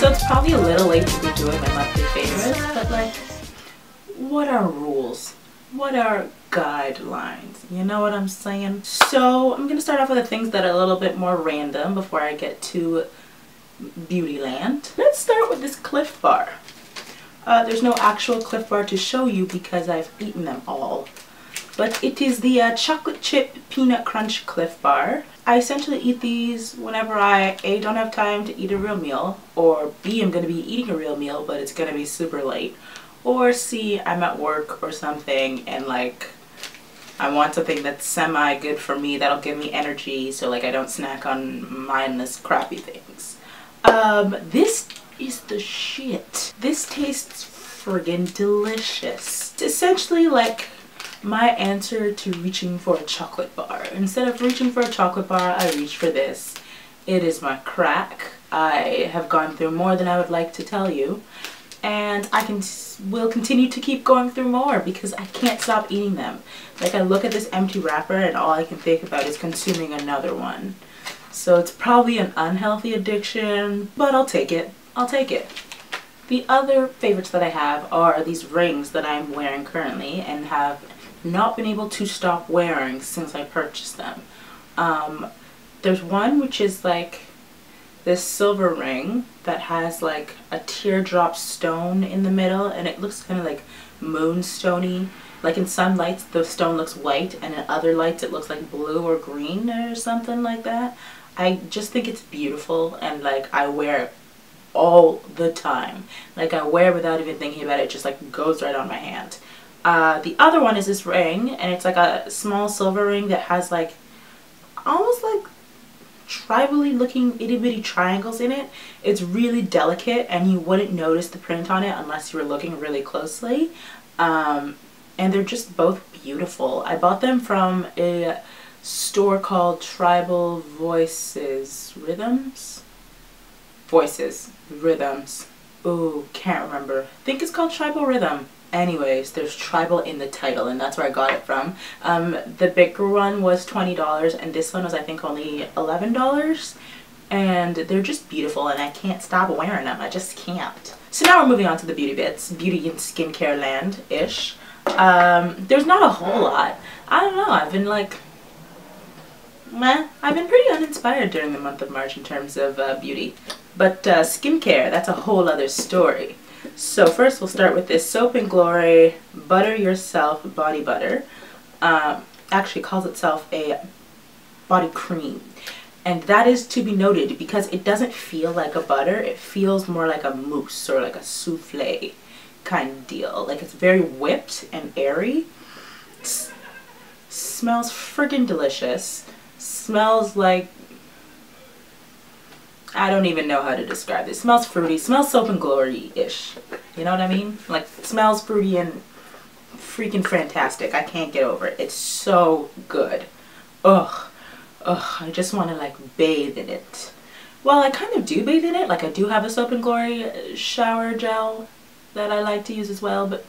so it's probably a little late to be doing my monthly favorites, but like, what are rules? What are guidelines? You know what I'm saying? So I'm going to start off with the things that are a little bit more random before I get to beauty land. Let's start with this Cliff Bar. There's no actual Cliff Bar to show you because I've eaten them all. But it is the Chocolate Chip Peanut Crunch Cliff Bar. I essentially eat these whenever I A, don't have time to eat a real meal, or B, I'm going to be eating a real meal but it's going to be super late, or C, I'm at work or something and like I want something that's semi good for me that'll give me energy so like I don't snack on mindless crappy things. This is the shit. This tastes friggin' delicious. It's essentially like my answer to reaching for a chocolate bar. Instead of reaching for a chocolate bar, I reach for this. It is my crack. I have gone through more than I would like to tell you, and I will continue to keep going through more because I can't stop eating them. Like, I look at this empty wrapper and all I can think about is consuming another one. So it's probably an unhealthy addiction, but I'll take it. I'll take it. The other favorites that I have are these rings that I'm wearing currently and have not been able to stop wearing since I purchased them. There's one which is like this silver ring that has like a teardrop stone in the middle, and it looks kind of like moonstone-y. Like in some lights the stone looks white and in other lights it looks like blue or green or something like that. I just think it's beautiful, and like I wear it all the time. Like, I wear it without even thinking about it. It just like goes right on my hand. The other one is this ring, and it's like a small silver ring that has like almost like tribally looking itty bitty triangles in it. It's really delicate and you wouldn't notice the print on it unless you were looking really closely. And they're just both beautiful. I bought them from a store called Tribal Rhythms. Ooh, can't remember. I think it's called Tribal Rhythm. Anyways, there's tribal in the title, and that's where I got it from. The bigger one was $20, and this one was, I think, only $11. And they're just beautiful, and I can't stop wearing them. I just can't. So now we're moving on to the beauty bits. Beauty and skincare land-ish. There's not a whole lot. I don't know. I've been, like, meh. I've been pretty uninspired during the month of March in terms of beauty. But skincare, that's a whole other story. So first we'll start with this Soap & Glory Butter Yourself Body Butter. Actually calls itself a body cream. And that is to be noted because it doesn't feel like a butter. It feels more like a mousse or like a souffle kind of deal. Like, it's very whipped and airy. Smells friggin' delicious. Smells like, I don't even know how to describe it. It smells fruity. Smells Soap and Glory-ish. You know what I mean? Like, it smells fruity and freaking fantastic. I can't get over it. It's so good. Ugh. Ugh. I just want to, like, bathe in it. Well, I kind of do bathe in it. Like, I do have a Soap and Glory shower gel that I like to use as well, but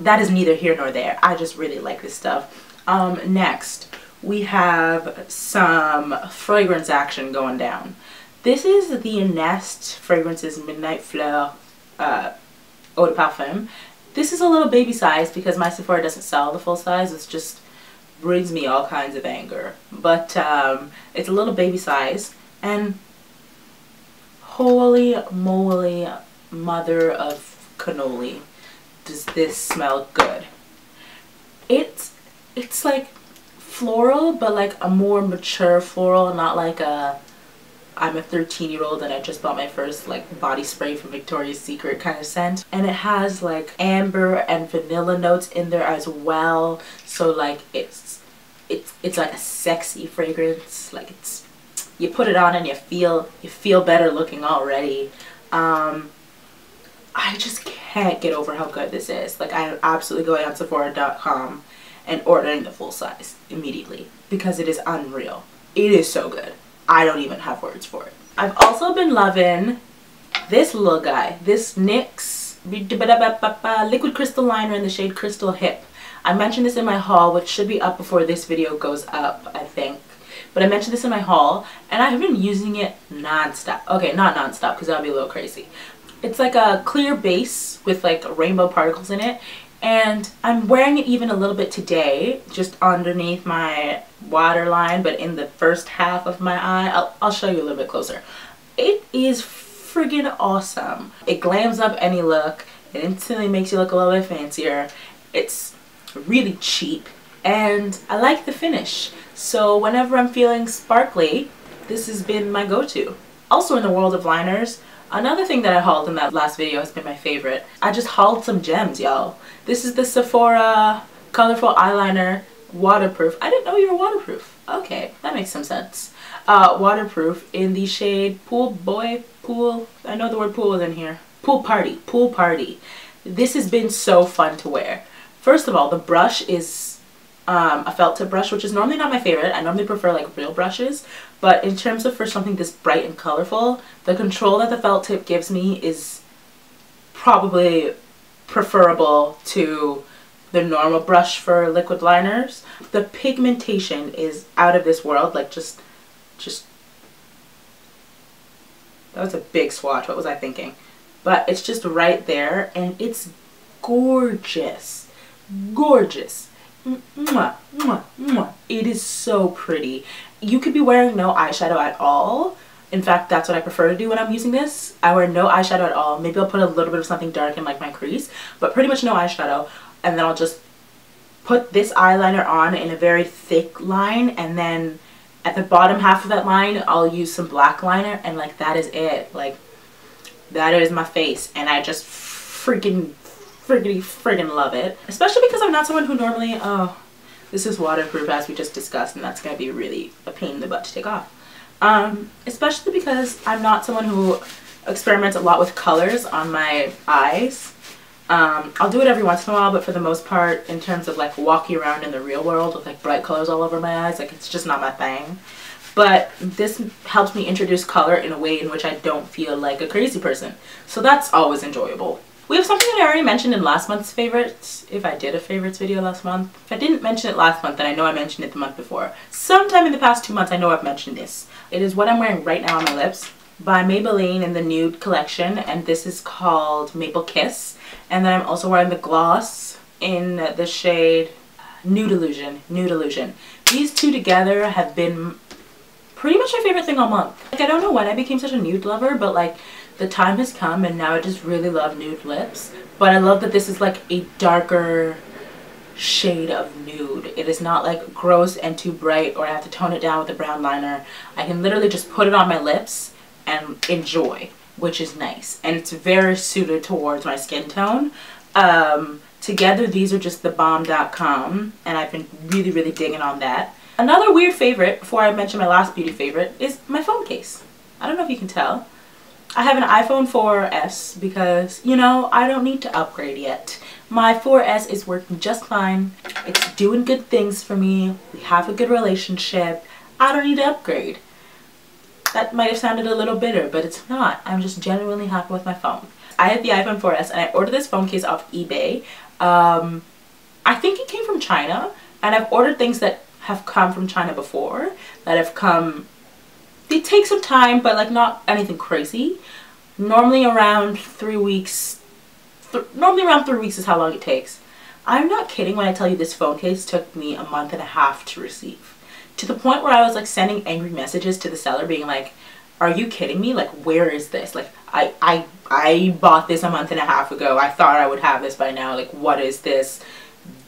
that is neither here nor there. I just really like this stuff. Next, we have some fragrance action going down. This is the Nest Fragrances Midnight Fleur Eau de Parfum. This is a little baby size because my Sephora doesn't sell the full size. It just brings me all kinds of anger. But it's a little baby size, and holy moly, mother of cannoli, does this smell good. It's like floral, but like a more mature floral, not like a I'm a 13-year-old and I just bought my first like body spray from Victoria's Secret kind of scent. And it has like amber and vanilla notes in there as well. So like it's like a sexy fragrance. Like, it's, you put it on and you feel better looking already. I just can't get over how good this is. Like, I am absolutely going on Sephora.com and ordering the full size immediately because it is unreal. It is so good. I don't even have words for it. I've also been loving this little guy, this NYX liquid crystal liner in the shade Crystal Hip. I mentioned this in my haul, which should be up before this video goes up, I think, but I mentioned this in my haul and I have been using it non-stop. Okay, not non-stop because that would be a little crazy. It's like a clear base with like rainbow particles in it, and I'm wearing it even a little bit today just underneath my waterline, but in the first half of my eye. I'll show you a little bit closer. It is friggin' awesome. It glams up any look. It instantly makes you look a little bit fancier. It's really cheap and I like the finish. So whenever I'm feeling sparkly, this has been my go-to. Also in the world of liners, another thing that I hauled in that last video has been my favorite. I just hauled some gems, y'all. This is the Sephora Colorful Eyeliner Waterproof. I didn't know you were waterproof. Okay, that makes some sense. Waterproof in the shade Pool. I know the word pool is in here. Pool Party. This has been so fun to wear. First of all, the brush is a felt tip brush, which is normally not my favorite. I normally prefer like real brushes, but in terms of for something this bright and colorful, the control that the felt tip gives me is probably preferable to the normal brush for liquid liners. The pigmentation is out of this world. Like just that was a big swatch. What was I thinking? But it's just right there and it's gorgeous, gorgeous. Mwah, mwah, mwah. It is so pretty. You could be wearing no eyeshadow at all. In fact, that's what I prefer to do when I'm using this. I wear no eyeshadow at all. Maybe I'll put a little bit of something dark in like my crease, but pretty much no eyeshadow. And then I'll just put this eyeliner on in a very thick line, and then at the bottom half of that line, I'll use some black liner, and like that is it. Like that is my face, and I just friggin' love it, especially because I'm not someone who normally, oh, this is waterproof as we just discussed, and that's gonna be really a pain in the butt to take off. Especially because I'm not someone who experiments a lot with colors on my eyes. I'll do it every once in a while, but for the most part, in terms of like walking around in the real world with like bright colors all over my eyes, like it's just not my thing. But this helps me introduce color in a way in which I don't feel like a crazy person. So that's always enjoyable. We have something that I already mentioned in last month's favorites, if I did a favorites video last month. If I didn't mention it last month, then I know I mentioned it the month before. Sometime in the past 2 months, I know I've mentioned this. It is what I'm wearing right now on my lips by Maybelline in the Nude collection, and this is called Maple Kiss. And then I'm also wearing the gloss in the shade Nude Illusion. These two together have been pretty much my favorite thing all month. Like, I don't know when I became such a nude lover, but like, the time has come and now I just really love nude lips. But I love that this is like a darker shade of nude. It is not like gross and too bright or I have to tone it down with a brown liner. I can literally just put it on my lips and enjoy, which is nice. And it's very suited towards my skin tone. Together these are just the bomb.com, and I've been really, really digging on that. Another weird favorite, before I mention my last beauty favorite, is my phone case. I don't know if you can tell. I have an iPhone 4S because, you know, I don't need to upgrade yet. My 4S is working just fine. It's doing good things for me. We have a good relationship. I don't need to upgrade. That might have sounded a little bitter, but it's not. I'm just genuinely happy with my phone. I have the iPhone 4S and I ordered this phone case off eBay. I think it came from China, and I've ordered things that have come from China before that have come. They take some time, but like not anything crazy. Normally around 3 weeks. Normally around 3 weeks is how long it takes. I'm not kidding when I tell you this phone case took me a month and a half to receive. To the point where I was like sending angry messages to the seller being like, are you kidding me? Like, where is this? Like, I bought this a month and a half ago. I thought I would have this by now. Like, what is this?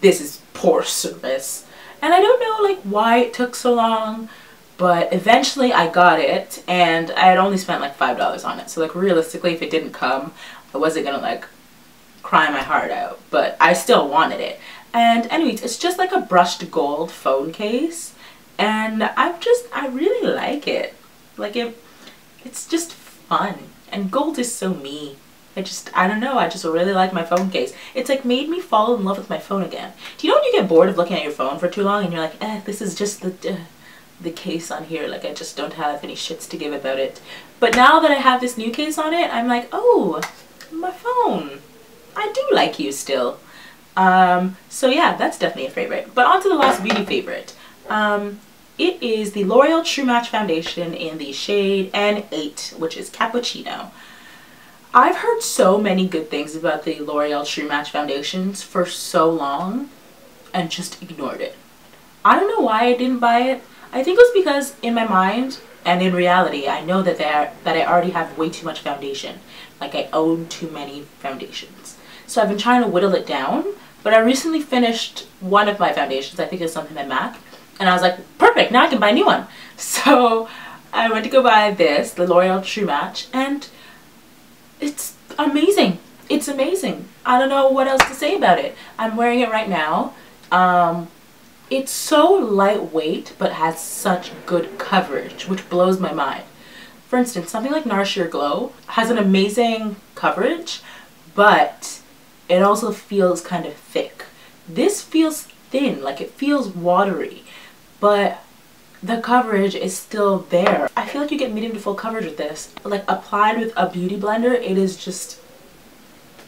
This is poor service. And I don't know like why it took so long. But eventually I got it, and I had only spent like $5 on it. So like realistically, if it didn't come, I wasn't gonna like cry my heart out, but I still wanted it. And anyways, it's just like a brushed gold phone case, and I really like it. Like it's just fun, and gold is so me. I don't know, I just really like my phone case. It's like made me fall in love with my phone again. Do you know when you get bored of looking at your phone for too long and you're like, this is just the case on here, like I just don't have any shits to give about it. But now that I have this new case on it, I'm like, oh, my phone, I do like you still. So yeah, that's definitely a favorite. But on to the last beauty favorite. It is the L'Oreal True Match Foundation in the shade N8, which is Cappuccino. I've heard so many good things about the L'Oreal True Match Foundations for so long and just ignored it. I don't know why I didn't buy it. I think it was because in my mind and in reality, I know that I already have way too much foundation. Like, I own too many foundations. So I've been trying to whittle it down, but I recently finished one of my foundations. I think it was something at MAC. And I was like, perfect, now I can buy a new one. So I went to go buy this, the L'Oreal True Match, and it's amazing. It's amazing. I don't know what else to say about it. I'm wearing it right now. It's so lightweight, but has such good coverage, which blows my mind. For instance, something like Nars Sheer Glow has an amazing coverage, but it also feels kind of thick. This feels thin, like it feels watery, but the coverage is still there. I feel like you get medium to full coverage with this. Like, applied with a beauty blender, it is just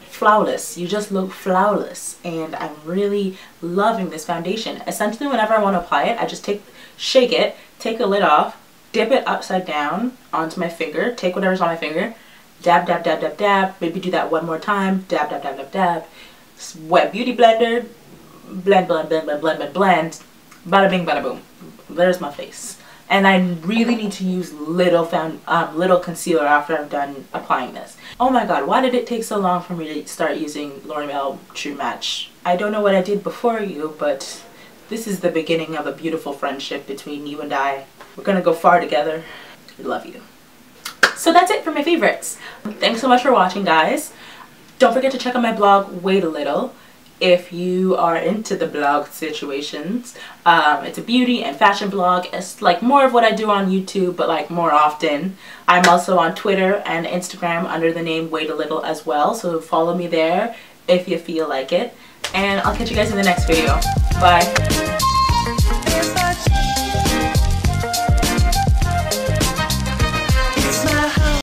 flawless. You just look flawless, and I'm really loving this foundation. Essentially, whenever I want to apply it, I just shake it, take the lid off, dip it upside down onto my finger, take whatever's on my finger, dab, dab, dab, dab, dab, maybe do that one more time, dab, dab, dab, dab, dab, wet beauty blender, blend, blend, blend, blend, blend, blend, blend, bada bing, bada boom. There's my face. And I really need to use little concealer after I'm done applying this. Oh my god, why did it take so long for me to start using L'Oreal True Match? I don't know what I did before you, but this is the beginning of a beautiful friendship between you and I. We're gonna go far together. I love you. So that's it for my favorites. Thanks so much for watching, guys. Don't forget to check out my blog, Wait a Little. If you are into the blog situations, it's a beauty and fashion blog. It's like more of what I do on YouTube, but like more often. I'm also on Twitter and Instagram under the name Wait a Little as well. So follow me there if you feel like it. And I'll catch you guys in the next video. Bye.